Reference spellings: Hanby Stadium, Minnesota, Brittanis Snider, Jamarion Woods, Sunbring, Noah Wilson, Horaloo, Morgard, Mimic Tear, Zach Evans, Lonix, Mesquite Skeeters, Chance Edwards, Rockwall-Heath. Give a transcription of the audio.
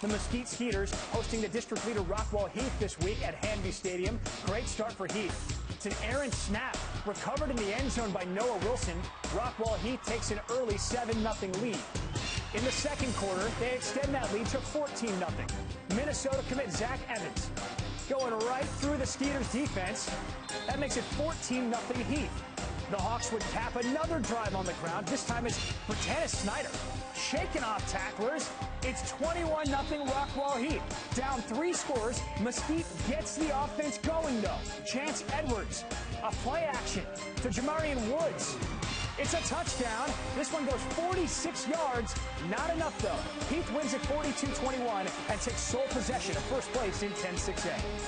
The Mesquite Skeeters hosting the district leader Rockwall-Heath this week at Hanby Stadium. Great start for Heath. It's an errant snap, recovered in the end zone by Noah Wilson. Rockwall-Heath takes an early 7-0 lead. In the second quarter, they extend that lead to 14-0. Minnesota commit Zach Evans, going right through the Skeeters defense. That makes it 14-0 Heath. The Hawks would cap another drive on the ground. This time it's Brittanis Snider, shaking off tacklers. It's 21-0 Rockwall-Heath. Down 3 scores, Mesquite gets the offense going, though. Chance Edwards, a play action to Jamarion Woods. It's a touchdown. This one goes 46 yards. Not enough, though. Heath wins at 42-21 and takes sole possession of first place in 10-6A.